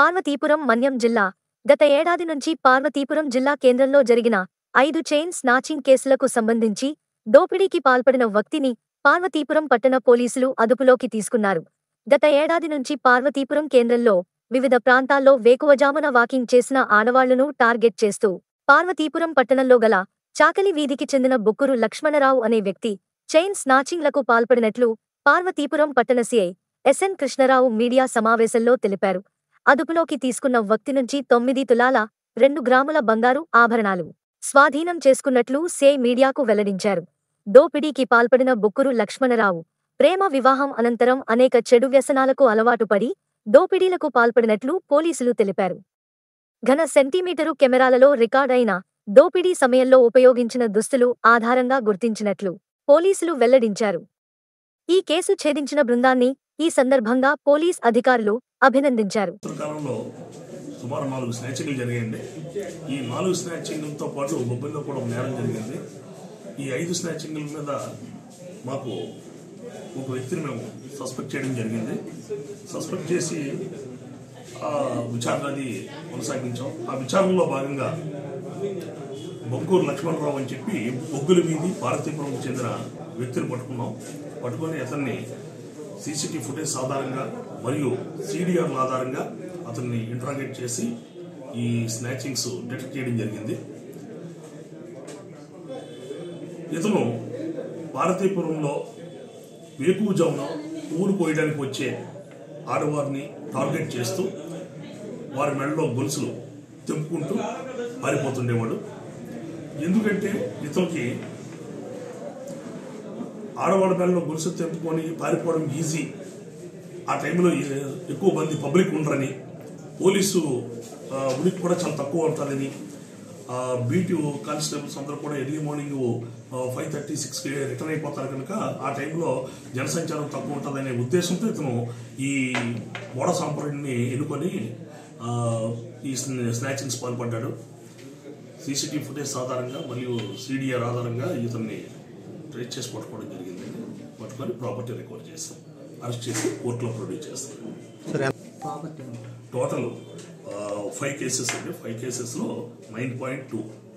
పార్వతీపురం మన్యం జిల్లా గత ఏడాది నుంచి పార్వతీపురం జిల్లా కేంద్రంలో జరిగిన 5 చైన్ స్నాచింగ్ కేసులకు సంబంధించి దోపిడీకి పాల్పడిన వ్యక్తిని పార్వతీపురం పట్టణ పోలీసులు అదుపులోకి తీసుకున్నారు. గత ఏడాది నుంచి పార్వతీపురం కేంద్రంలో వివిధ ప్రాంతాల్లో వేకువజామున వాకింగ్ చేసిన ఆడవాళ్లను టార్గెట్ చేస్తూ పార్వతీపురం పట్టణంలో గల చాకలి వీధికి చెందిన బుక్కురు లక్ష్మణరావు అనే వ్యక్తి చైన్ స్నాచింగ్లకు పాల్పడినట్లు పార్వతీపురం పట్టణ సిఐ ఎస్ఎన్ కృష్ణరావు మీడియా సమావేశంలో తెలిపారు. అదుపులోకి తీసుకున్న వ్యక్తి నుంచి 9 తులాల 2 గ్రాముల బంగారు ఆభరణాలు స్వాధీనం చేసుకున్నట్లు సిఐ మీడియాకు వెల్లడించారు. దోపిడీకి పాల్పడిన బుక్కురు లక్ష్మణరావు ప్రేమ వివాహం అనంతరం అనేక చెడు వ్యసనాలకు అలవాటుపడి దోపిడీలకు పాల్పడినట్లు పోలీసులు తెలిపారు. ఘన సెంటీమీటరు కెమెరాలలో రికార్డ్ అయిన దోపిడీ సమయంలో ఉపయోగించిన దుస్తులు ఆధారంగా గుర్తించినట్లు పోలీసులు వెల్లడించారు. ఈ కేసు ఛేదించిన బృందాన్ని ఈ సందర్భంగా పోలీస్ అధికారులు అభినందించారు. సుమారు 4 స్నాచింగ్లు జరిగాయండి. ఈ 4 స్నాచింగ్లతో పాటు బొబ్బిల్లో కూడా నేరం జరిగింది. ఈ 5 స్నాచింగ్ల మీద మాకు ఒక వ్యక్తిని మేము సస్పెక్ట్ చేయడం జరిగింది. సస్పెక్ట్ చేసి ఆ విచారణ అది కొనసాగించాం. ఆ విచారణలో భాగంగా బొంకూరు లక్ష్మణరావు అని చెప్పి బొగ్గుల వీధి పార్వతీపురం చెందిన వ్యక్తిని పట్టుకుని అతన్ని సీసీటీవీ ఫుటేజ్ ఆధారంగా మరియు సీడీఆర్ల ఆధారంగా అతన్ని ఇంట్రాగేట్ చేసి ఈ స్నాచింగ్స్ డిటెక్ట్ చేయడం జరిగింది. ఇతను పార్వతీపురంలో వేకువజామున ఊరు కోయడానికి వచ్చే ఆడవారిని టార్గెట్ చేస్తూ వారి మెడలో గొలుసులు తెంపుకుంటూ పారిపోతుండేవాడు. ఎందుకంటే ఇతనికి ఆడవాళ్ళ మెడలో గొలుసు తెంపుకొని పారిపోవడం ఈజీ, ఆ టైంలో ఎక్కువ మంది పబ్లిక్ ఉండరని, పోలీసు ఉనికి కూడా చాలా తక్కువ ఉంటుందని, బీటీ కానిస్టేబుల్స్ అందరూ కూడా ఎర్లీ మార్నింగ్ 5:30, 6కి రిటర్న్ అయిపోతారు కనుక ఆ టైంలో జనసంచారం తక్కువ ఉంటుందనే ఉద్దేశంతో ఇతను ఈ మోడ సాంప్రదాయాన్ని ఎన్నుకొని ఈ స్నాచింగ్స్ పాల్పడ్డాడు. సీసీటీవీ ఫుటేజ్ ఆధారంగా మరియు సీడీఆర్ ఆధారంగా ఇతన్ని ట్రేస్ చేసి పట్టుకోవడం జరిగింది. పట్టుకొని ప్రాపర్టీ రికవర్ చేశాం. అరెస్ట్ చేసి కోర్టులో ప్రొడ్యూస్ చేస్తారు. టోటల్ 5 కేసెస్ అండి. 5 కేసెస్లో 9.2